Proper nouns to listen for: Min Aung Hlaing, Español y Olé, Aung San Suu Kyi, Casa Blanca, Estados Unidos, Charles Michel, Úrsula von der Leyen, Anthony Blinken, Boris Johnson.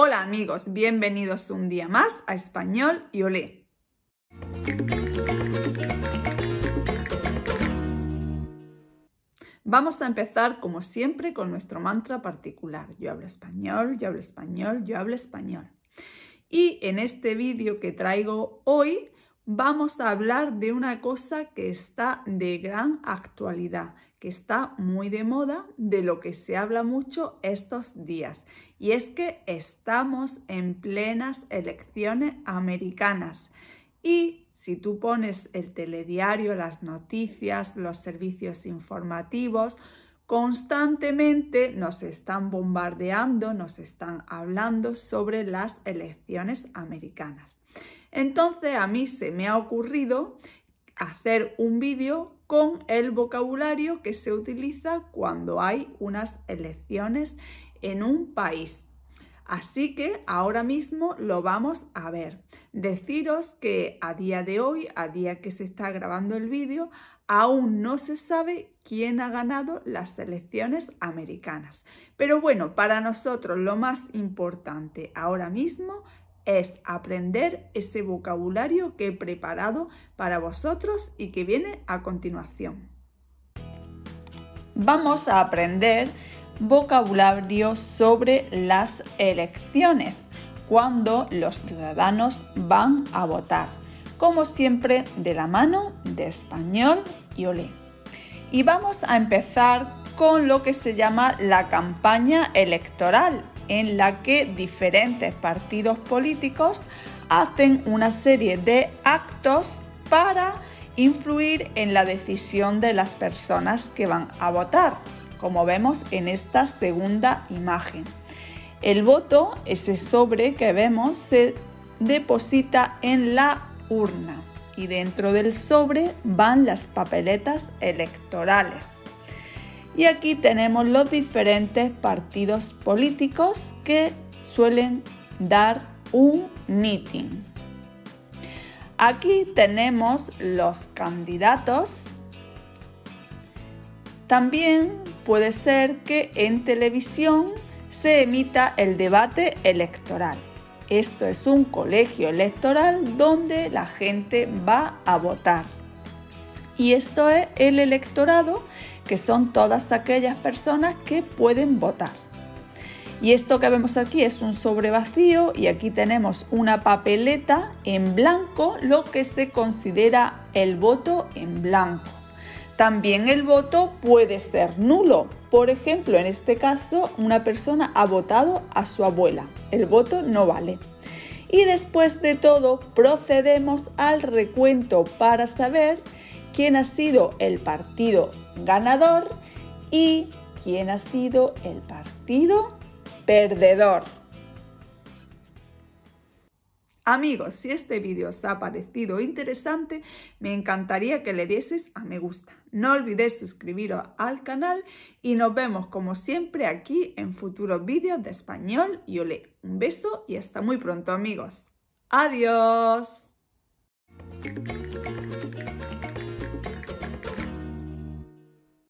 Hola amigos, bienvenidos un día más a Español y Olé. Vamos a empezar como siempre con nuestro mantra particular. Yo hablo español, yo hablo español, yo hablo español. Y en este vídeo que traigo hoy vamos a hablar de una cosa que está de gran actualidad, que está muy de moda, de lo que se habla mucho estos días. Y es que estamos en plenas elecciones americanas. Y si tú pones el telediario, las noticias, los servicios informativos, constantemente nos están bombardeando, nos están hablando sobre las elecciones americanas. Entonces a mí se me ha ocurrido hacer un vídeo con el vocabulario que se utiliza cuando hay unas elecciones en un país. Así que ahora mismo lo vamos a ver. Deciros que a día de hoy, a día que se está grabando el vídeo, aún no se sabe quién ha ganado las elecciones americanas. Pero bueno, para nosotros lo más importante ahora mismo es aprender ese vocabulario que he preparado para vosotros y que viene a continuación. Vamos a aprender vocabulario sobre las elecciones, cuando los ciudadanos van a votar, como siempre de la mano de Español y Olé. Y vamos a empezar con lo que se llama la campaña electoral, en la que diferentes partidos políticos hacen una serie de actos para influir en la decisión de las personas que van a votar, como vemos en esta segunda imagen. El voto, ese sobre que vemos, se deposita en la urna y dentro del sobre van las papeletas electorales. Y aquí tenemos los diferentes partidos políticos que suelen dar un meeting. Aquí tenemos los candidatos. También puede ser que en televisión se emita el debate electoral. Esto es un colegio electoral donde la gente va a votar. Y esto es el electorado, que son todas aquellas personas que pueden votar. Y esto que vemos aquí es un sobre vacío y aquí tenemos una papeleta en blanco, lo que se considera el voto en blanco. También el voto puede ser nulo. Por ejemplo, en este caso, una persona ha votado a su abuela. El voto no vale. Y después de todo, procedemos al recuento para saber quién ha sido el partido ganador y quién ha sido el partido perdedor. Amigos, si este vídeo os ha parecido interesante, me encantaría que le dieses a me gusta. No olvidéis suscribiros al canal y nos vemos como siempre aquí en futuros vídeos de Español y Olé. Un beso y hasta muy pronto, amigos. ¡Adiós!